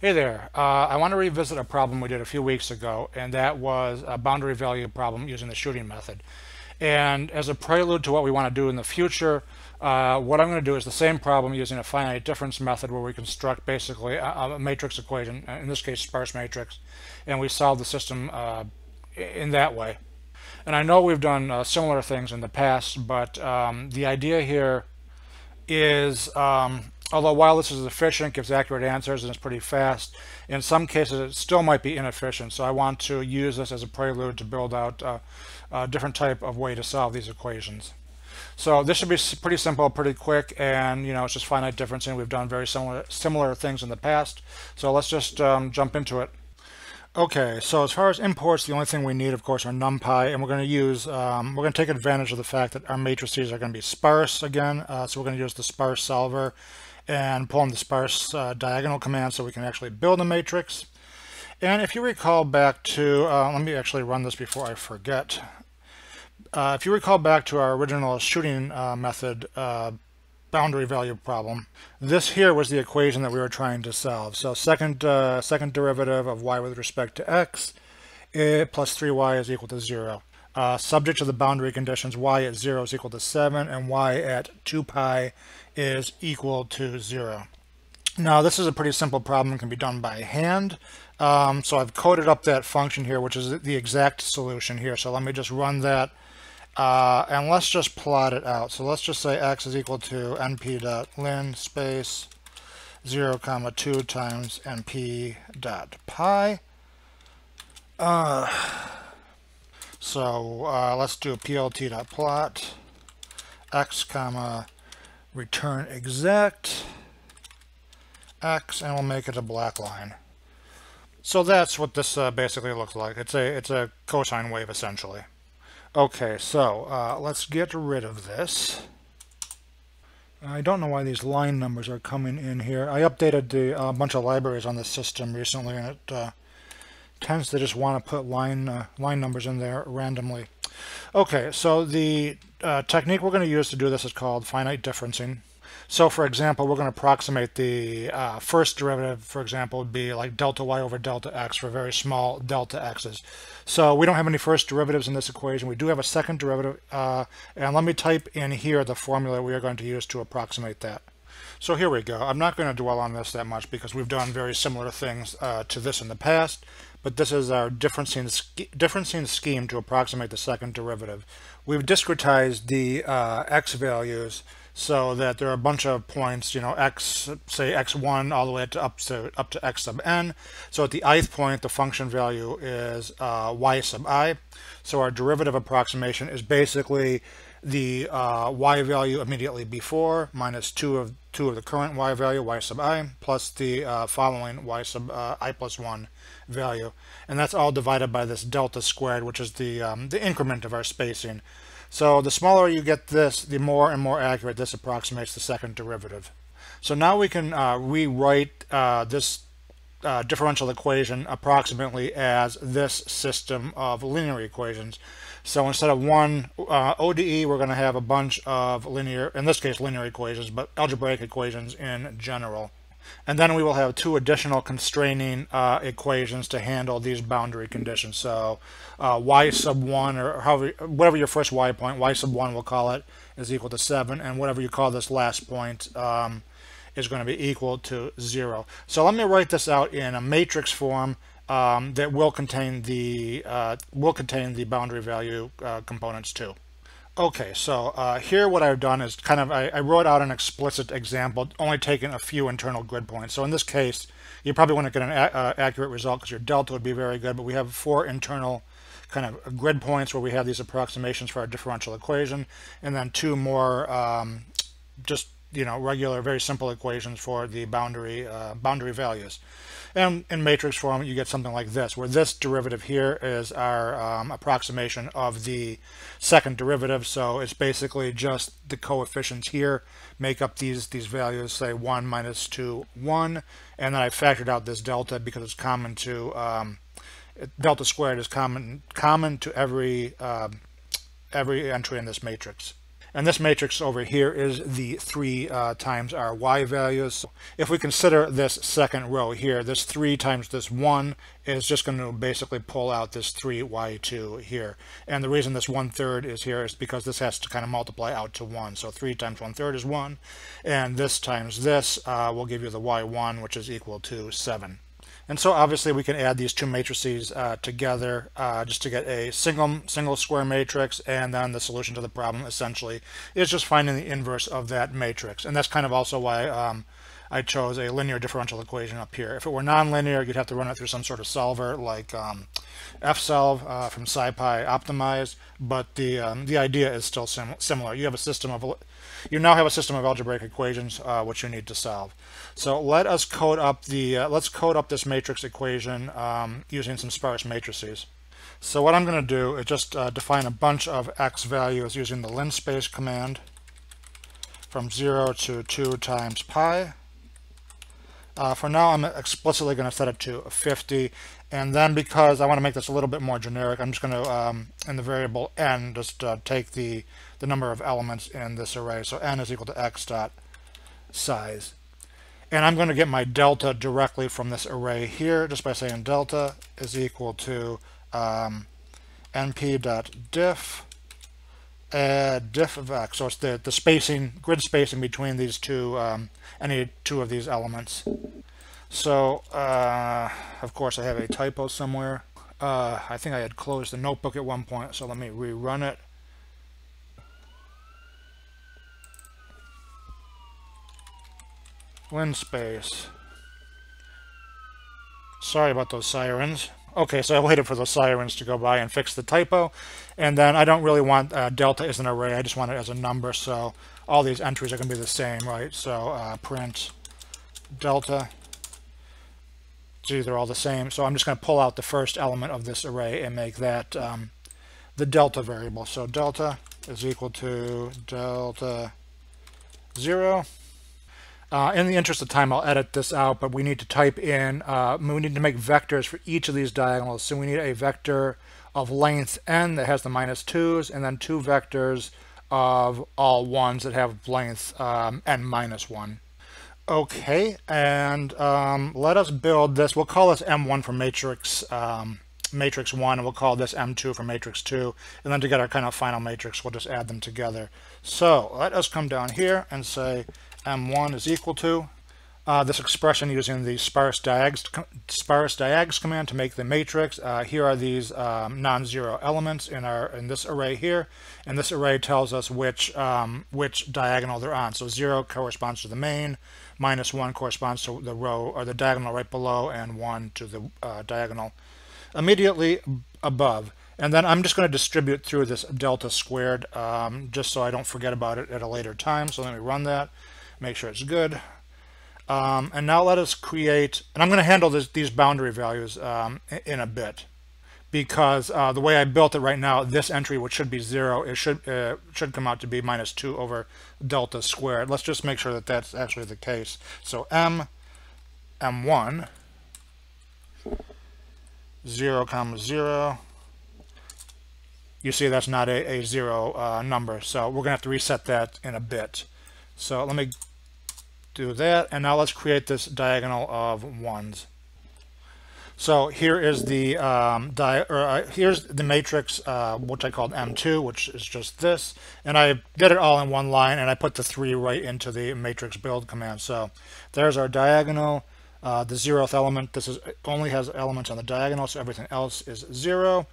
Hey there, I want to revisit a problem we did a few weeks ago, and that was a boundary value problem using the shooting method. And as a prelude to what we want to do in the future, what I'm going to do is the same problem using a finite difference method where we construct basically a matrix equation, in this case sparse matrix, and we solve the system in that way. And I know we've done similar things in the past, but the idea here is although while this is efficient, gives accurate answers, and it's pretty fast, in some cases it still might be inefficient. So I want to use this as a prelude to build out a different type of way to solve these equations. So this should be pretty simple, pretty quick, and you know, it's just finite differencing. We've done very similar things in the past. So let's just jump into it. Okay, so as far as imports, the only thing we need, of course, are NumPy, and we're going to use, we're going to take advantage of the fact that our matrices are going to be sparse again, so we're going to use the sparse solver and pull in the sparse diagonal command so we can actually build a matrix. And if you recall back to, let me actually run this before I forget. If you recall back to our original shooting method, boundary value problem. This here was the equation that we were trying to solve. So second derivative of y with respect to x plus 3y is equal to 0. Subject to the boundary conditions, y at 0 is equal to 7 and y at 2 pi is equal to 0. Now this is a pretty simple problem. It can be done by hand. So I've coded up that function here, which is the exact solution here. So let me just run that. And let's just plot it out. So let's just say x is equal to np.linspace 0, 2 times np.pi. So let's do plt.plot x, return exact x, and we'll make it a black line. So that's what this basically looks like. It's a cosine wave essentially. Okay, so let's get rid of this. I don't know why these line numbers are coming in here. I updated a bunch of libraries on this system recently, and it tends to just want to put line numbers in there randomly. Okay, so the technique we're going to use to do this is called finite differencing. So, for example, we're going to approximate the first derivative, for example, would be like delta y over delta x for very small delta x's. So we don't have any first derivatives in this equation. We do have a second derivative. And let me type in here the formula we are going to use to approximate that. So here we go. I'm not going to dwell on this that much because we've done very similar things to this in the past. But this is our differencing scheme to approximate the second derivative. We've discretized the x values so that there are a bunch of points, you know, x, say x1 all the way up to x sub n. So at the i-th point, the function value is y sub I. So our derivative approximation is basically the y value immediately before minus two of the current y value, y sub I, plus the following y sub I plus 1 value. And that's all divided by this delta squared, which is the increment of our spacing. So the smaller you get this, the more and more accurate this approximates the second derivative. So now we can rewrite this differential equation approximately as this system of linear equations. So instead of one ODE, we're going to have a bunch of linear, in this case linear equations, but algebraic equations in general. And then we will have two additional constraining equations to handle these boundary conditions. So y sub 1, or however, whatever your first y point, y sub 1 we'll call it, is equal to 7. And whatever you call this last point is going to be equal to 0. So let me write this out in a matrix form that will contain the boundary value components too. Okay, so here what I've done is kind of, I wrote out an explicit example, only taking a few internal grid points. So in this case, you probably wouldn't get an accurate result because your delta would be very good, but we have 4 internal kind of grid points where we have these approximations for our differential equation, and then 2 more just, you know, regular, very simple equations for the boundary values. And in matrix form, you get something like this, where this derivative here is our approximation of the second derivative. So it's basically just the coefficients here make up these values, say 1, minus 2, 1. And then I factored out this delta because it's common to, delta squared is common to every entry in this matrix. And this matrix over here is the 3 times our y values. So if we consider this second row here, this 3 times this 1 is just going to basically pull out this 3y2 here. And the reason this 1/3 is here is because this has to kind of multiply out to 1. So 3 times 1/3 is 1. And this times this will give you the y1, which is equal to 7. And so obviously we can add these two matrices together just to get a single square matrix, and then the solution to the problem essentially is just finding the inverse of that matrix. And that's kind of also why I chose a linear differential equation up here. If it were nonlinear, you'd have to run it through some sort of solver like fsolve from SciPy optimized, but the idea is still similar. You have a system of algebraic equations which you need to solve. So let us code up the let's code up this matrix equation using some sparse matrices. So what I'm going to do is just define a bunch of x values using the linspace command from 0 to 2 times pi. For now, I'm explicitly going to set it to 50, and then because I want to make this a little bit more generic, I'm just going to, in the variable n, just take the number of elements in this array. So n is equal to x dot size. And I'm going to get my delta directly from this array here, just by saying delta is equal to np.diff. Diff of x, so it's the spacing, grid spacing between these two, any two of these elements. So, of course I have a typo somewhere. I think I had closed the notebook at one point, so let me rerun it. Linspace. Sorry about those sirens. Okay, so I waited for those sirens to go by and fix the typo. And then I don't really want delta as an array. I just want it as a number. So all these entries are going to be the same, right? So print delta. Gee, they're all the same. So I'm just going to pull out the first element of this array and make that the delta variable. So delta is equal to delta 0. In the interest of time, I'll edit this out, but we need to type in, we need to make vectors for each of these diagonals. So we need a vector of length n that has the -2s, and then 2 vectors of all 1s that have length n minus 1. Okay, and let us build this. We'll call this M1 for matrix 1, and we'll call this M2 for matrix 2. And then to get our kind of final matrix, we'll just add them together. So let us come down here and say, M1 is equal to this expression using the sparse diags command to make the matrix. Here are these non-zero elements in this array here, and this array tells us which diagonal they're on. So 0 corresponds to the main, -1 corresponds to the row or the diagonal right below, and 1 to the diagonal immediately above. And then I'm just going to distribute through this delta squared just so I don't forget about it at a later time. So let me run that. Make sure it's good. And now let us create, and I'm going to handle these boundary values in a bit, because the way I built it right now, this entry, which should be 0, it should come out to be -2 over delta squared. Let's just make sure that that's actually the case. So M1, 0, 0. You see that's not a 0 number, so we're going to have to reset that in a bit. So let me do that, and now let's create this diagonal of 1s. So here is the here's the matrix which I called M2, which is just this, and I did it all in one line, and I put the 3 right into the matrix build command. So there's our diagonal, the 0th element. This is only has elements on the diagonal, so everything else is 0,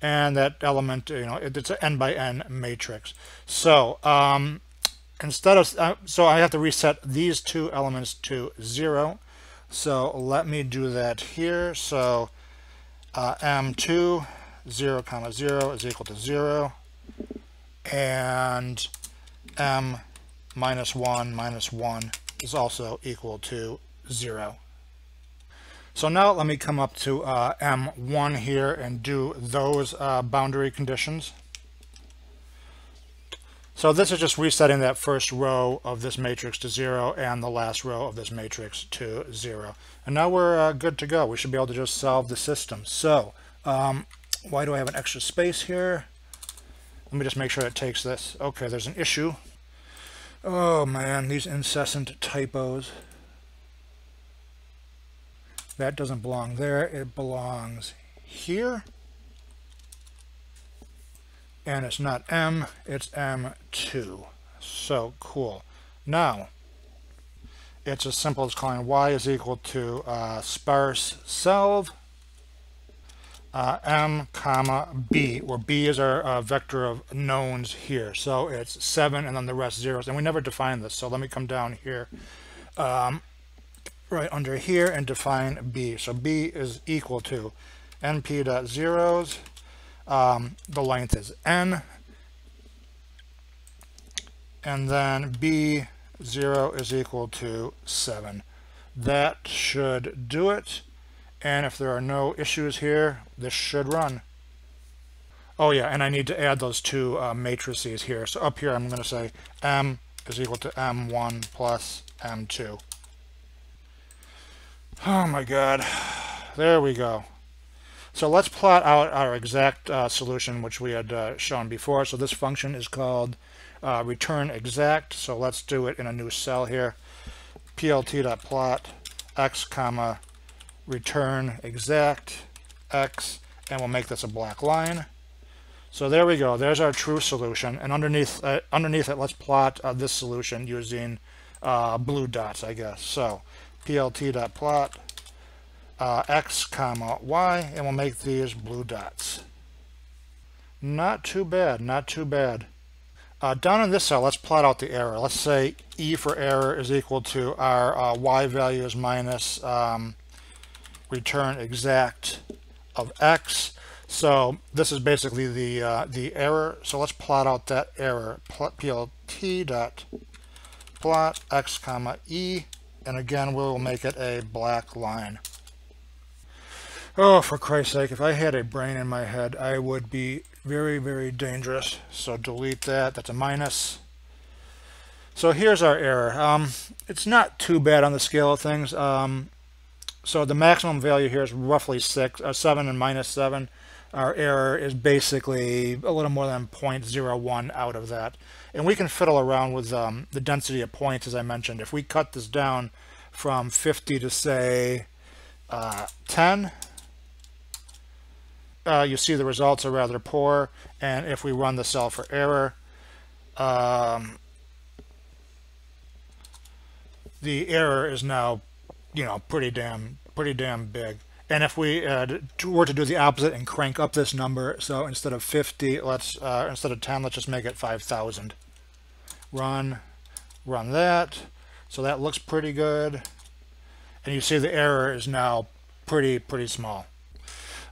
and that element, you know, it's an n by n matrix. So instead of, so I have to reset these 2 elements to 0. So let me do that here. So M2, 0, 0 is equal to 0. And M -1, -1 is also equal to 0. So now let me come up to M1 here and do those boundary conditions. So this is just resetting that first row of this matrix to 0 and the last row of this matrix to 0. And now we're good to go. We should be able to just solve the system. So why do I have an extra space here? Let me just make sure it takes this. Okay, there's an issue. Oh man, these incessant typos. That doesn't belong there, it belongs here. And it's not M, it's M2. So cool. Now, it's as simple as calling Y is equal to sparse solve M comma B, where B is our vector of knowns here. So it's 7 and then the rest zeros. And we never define this, so let me come down here right under here and define B. So B is equal to np.zeros. The length is n, and then b0 is equal to 7. That should do it. And if there are no issues here, this should run. Oh yeah, and I need to add those two matrices here. So up here I'm going to say m is equal to m1 plus m2. Oh my god, there we go. So let's plot out our exact solution, which we had shown before. So this function is called return exact. So let's do it in a new cell here. plt.plot x comma return exact x, and we'll make this a black line. So there we go. There's our true solution. And underneath it, let's plot this solution using blue dots, I guess. So plt.plot x comma y, and we'll make these blue dots. Not too bad, not too bad. Down in this cell, let's plot out the error. Let's say e for error is equal to our y values minus return exact of x. So this is basically the error. So let's plot out that error. Plt dot plot x comma e, and again we'll make it a black line. Oh, for Christ's sake, if I had a brain in my head, I would be very, very dangerous. So delete that. That's a minus. So here's our error. It's not too bad on the scale of things. So the maximum value here is roughly 7 and minus 7. Our error is basically a little more than 0.01 out of that. And we can fiddle around with the density of points, as I mentioned. If we cut this down from 50 to, say, 10... you see the results are rather poor, and if we run the cell for error, the error is now, you know, pretty damn big. And if we were to do the opposite and crank up this number, so instead of 50, let's instead of 10, let's just make it 5,000. Run that. So that looks pretty good, and you see the error is now pretty small.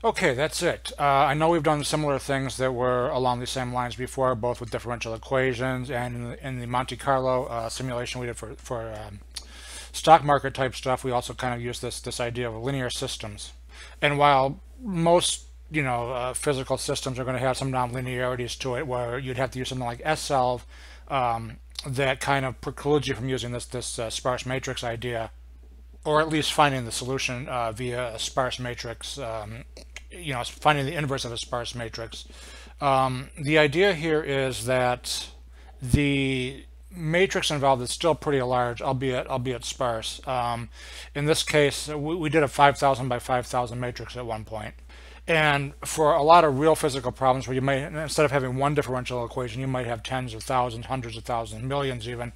Okay, that's it. I know we've done similar things that were along the same lines before, both with differential equations and in the Monte Carlo simulation we did for stock market type stuff. We also kind of used this idea of linear systems. And while most physical systems are going to have some nonlinearities to it, where you'd have to use something like ssolve, that kind of precludes you from using this sparse matrix idea, or at least finding the solution via a sparse matrix. Finding the inverse of a sparse matrix. The idea here is that the matrix involved is still pretty large, albeit sparse. In this case, we did a 5,000 by 5,000 matrix at one point. And for a lot of real physical problems where you might, instead of having one differential equation, you might have tens of thousands, hundreds of thousands, millions even.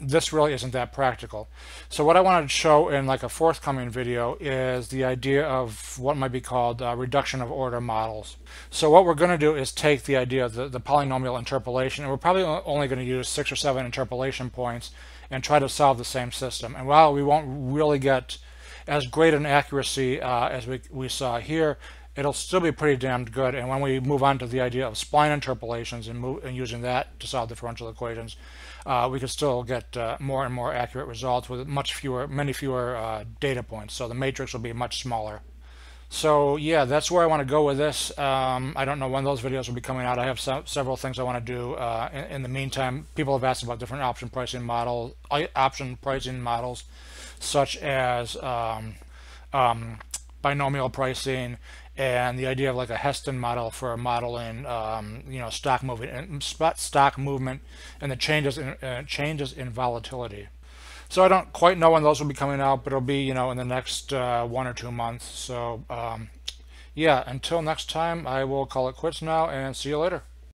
This really isn't that practical. So what I wanted to show in like a forthcoming video is the idea of what might be called reduction of order models. So what we're going to do is take the idea of the polynomial interpolation, and we're probably only going to use 6 or 7 interpolation points and try to solve the same system. And while we won't really get as great an accuracy as we saw here, it'll still be pretty damned good. And when we move on to the idea of spline interpolations and using that to solve differential equations, we can still get more and more accurate results with many fewer data points. So the matrix will be much smaller. So yeah, that's where I want to go with this. I don't know when those videos will be coming out. I have several things I want to do in the meantime. People have asked about different option pricing models, such as binomial pricing and the idea of like a Heston model for modeling, you know, stock movement and the changes in volatility. So I don't quite know when those will be coming out, but it'll be, you know, in the next 1 or 2 months. So yeah, until next time, I will call it quits now and see you later.